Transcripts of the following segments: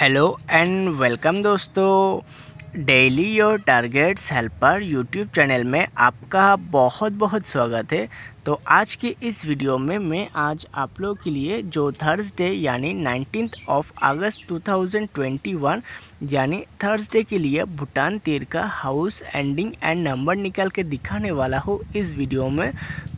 Hello and welcome दोस्तों, daily your targets helper YouTube channel में आपका बहुत बहुत स्वागत है। तो आज की इस वीडियो में मैं आज आप लोग के लिए जो थर्सडे यानी 19 अगस्त 2021 यानी थर्सडे के लिए भूटान तीर का हाउस एंडिंग एंड नंबर निकाल के दिखाने वाला हूँ इस वीडियो में।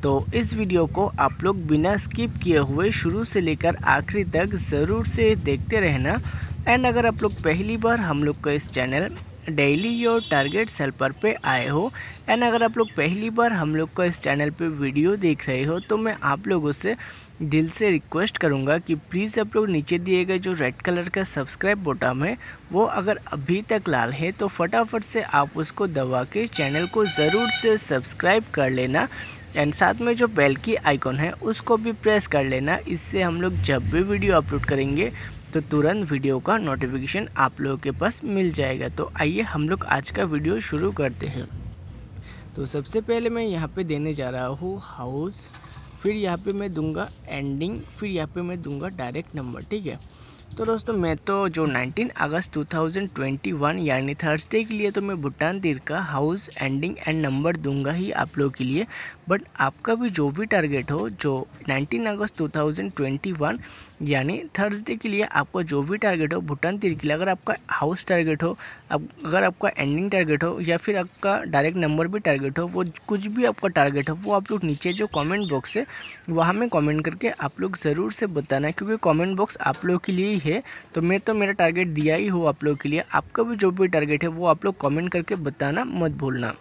तो इस वीडियो को आप लोग बिना स्किप किए हुए शुरू से लेकर आखिरी तक ज़रूर से देखते रहना। एंड अगर आप लोग पहली बार हम लोग का इस channel daily your targets helper पे आए हो एंड अगर आप लोग पहली बार हम लोग का इस चैनल पे वीडियो देख रहे हो तो मैं आप लोगों से दिल से रिक्वेस्ट करूंगा कि प्लीज़ आप लोग नीचे दिए गए जो रेड कलर का सब्सक्राइब बटन है वो अगर अभी तक लाल है तो फटाफट से आप उसको दबा के चैनल को ज़रूर से सब्सक्राइब कर लेना। एंड साथ में जो बेल की आइकॉन है उसको भी प्रेस कर लेना। इससे हम लोग जब भी वीडियो अपलोड करेंगे तो तुरंत वीडियो का नोटिफिकेशन आप लोगों के पास मिल जाएगा। तो आइए हम लोग आज का वीडियो शुरू करते हैं। तो सबसे पहले मैं यहाँ पे देने जा रहा हूँ हाउस, फिर यहाँ पे मैं दूंगा एंडिंग, फिर यहाँ पे मैं दूंगा डायरेक्ट नंबर। ठीक है, तो दोस्तों मैं तो जो 19 अगस्त 2021 यानी थर्सडे के लिए तो मैं भूटान तीर का हाउस एंडिंग एंड नंबर दूंगा ही आप लोगों के लिए। बट आपका भी जो भी टारगेट हो जो 19 अगस्त 2021 यानी थर्सडे के लिए आपका जो भी टारगेट हो भूटान तीर के लिए, अगर आपका हाउस टारगेट हो, अगर आपका एंडिंग टारगेट हो या फिर आपका डायरेक्ट नंबर भी टारगेट हो, वो कुछ भी आपका टारगेट हो वो आप लोग नीचे जो कॉमेंट बॉक्स है वहाँ में कॉमेंट करके आप लोग ज़रूर से बताना, क्योंकि कॉमेंट बॉक्स आप लोग के लिए है। तो मैं तो मेरा टारगेट दिया ही हो आप लोग के लिए, आपका भी जो भी टारगेट है वो आप लोग कमेंट करके बताना मत भूलना।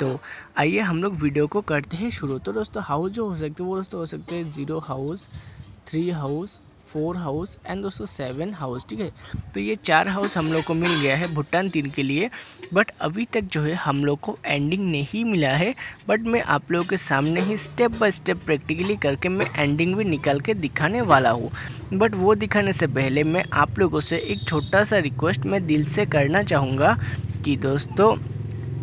तो आइए हम लोग वीडियो को करते हैं शुरू। तो दोस्तों हाउस जो हो सकते हैं वो दोस्तों हो सकते हैं 0 हाउस, 3 हाउस, 4 हाउस एंड दोस्तों 7 हाउस। ठीक है, तो ये 4 हाउस हम लोग को मिल गया है भूटान तीर के लिए। बट अभी तक जो है हम लोग को एंडिंग नहीं मिला है। बट मैं आप लोगों के सामने ही स्टेप बाय स्टेप प्रैक्टिकली करके मैं एंडिंग भी निकाल के दिखाने वाला हूँ। बट वो दिखाने से पहले मैं आप लोगों से एक छोटा सा रिक्वेस्ट मैं दिल से करना चाहूँगा कि दोस्तों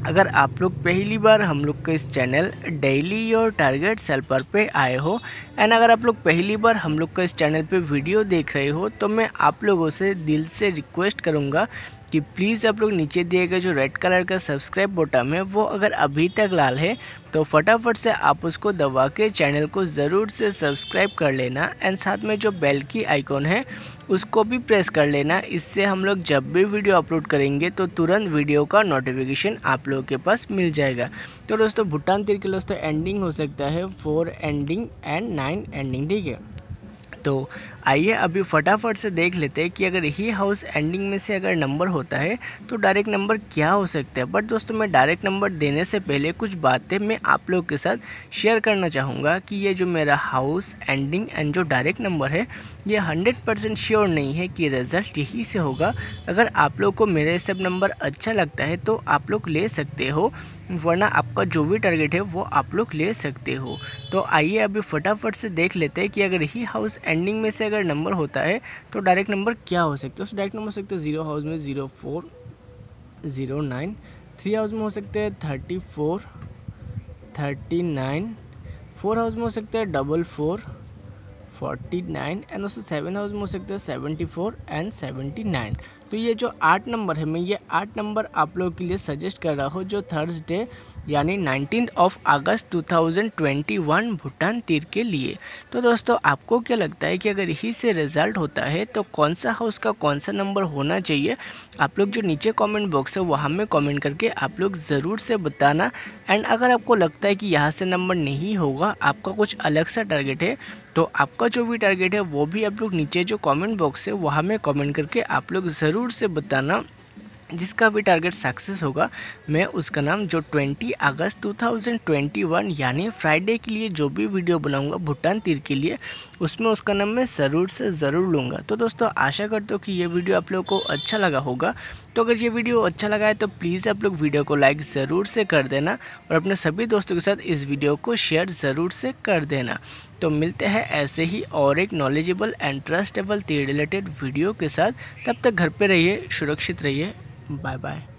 अगर आप लोग पहली बार हम लोग के इस channel daily your targets helper पे आए हो एंड अगर आप लोग पहली बार हम लोग के इस चैनल पे वीडियो देख रहे हो तो मैं आप लोगों से दिल से रिक्वेस्ट करूँगा कि प्लीज़ आप लोग नीचे दिए गए जो रेड कलर का सब्सक्राइब बटन है वो अगर अभी तक लाल है तो फटाफट से आप उसको दबा के चैनल को ज़रूर से सब्सक्राइब कर लेना। एंड साथ में जो बेल की आइकॉन है उसको भी प्रेस कर लेना। इससे हम लोग जब भी वीडियो अपलोड करेंगे तो तुरंत वीडियो का नोटिफिकेशन आप लोगों के पास मिल जाएगा। तो दोस्तों भूटान तीर के दोस्तों एंडिंग हो सकता है 4 एंडिंग एंड 9 एंडिंग। ठीक है, तो आइए अभी फटाफट से देख लेते हैं कि अगर ही हाउस एंडिंग में से अगर नंबर होता है तो डायरेक्ट नंबर क्या हो सकता है। बट दोस्तों मैं डायरेक्ट नंबर देने से पहले कुछ बातें मैं आप लोग के साथ शेयर करना चाहूँगा कि ये जो मेरा हाउस एंडिंग एंड जो डायरेक्ट नंबर है ये 100% श्योर नहीं है कि रिज़ल्ट यही से होगा। अगर आप लोग को मेरा सब नंबर अच्छा लगता है तो आप लोग ले सकते हो, वरना आपका जो भी टारगेट है वो आप लोग ले सकते हो। तो आइए अभी फटाफट से देख लेते हैं कि अगर ही हाउस एंडिंग में से अगर नंबर होता है तो डायरेक्ट नंबर क्या हो सकता है। तो डायरेक्ट नंबर हो सकता है 0 हाउस में 04, 09, 3 हाउस में हो सकता है 34, 39, 4 हाउस में हो सकता है 44, 49 एंड दोस्तों 7 हाउस में हो सकता है 74 एंड 79। तो ये जो 8 नंबर है, मैं ये 8 नंबर आप लोगों के लिए सजेस्ट कर रहा हूँ जो थर्सडे यानी 19 अगस्त 2021 भूटान तीर के लिए। तो दोस्तों आपको क्या लगता है कि अगर यही से रिज़ल्ट होता है तो कौन सा हाउस का कौन सा नंबर होना चाहिए, आप लोग जो नीचे कमेंट बॉक्स है वहाँ में कमेंट करके आप लोग ज़रूर से बताना। एंड अगर आपको लगता है कि यहाँ से नंबर नहीं होगा, आपका कुछ अलग सा टारगेट है, तो आपका जो भी टारगेट है वो भी आप लोग नीचे जो कमेंट बॉक्स है वहाँ में कमेंट करके आप लोग ज़रूर से बताना। जिसका भी टारगेट सक्सेस होगा मैं उसका नाम जो 20 अगस्त 2021 यानी फ्राइडे के लिए जो भी वीडियो बनाऊंगा भूटान तीर के लिए उसमें उसका नाम मैं ज़रूर से ज़रूर लूँगा। तो दोस्तों आशा करता हूँ कि ये वीडियो आप लोगों को अच्छा लगा होगा। तो अगर ये वीडियो अच्छा लगा है तो प्लीज़ आप लोग वीडियो को लाइक ज़रूर से कर देना और अपने सभी दोस्तों के साथ इस वीडियो को शेयर ज़रूर से कर देना। तो मिलते हैं ऐसे ही और एक नॉलेजेबल एंड ट्रस्टेबल तीर रिलेटेड वीडियो के साथ। तब तक घर पर रहिए, सुरक्षित रहिए, बाय बाय।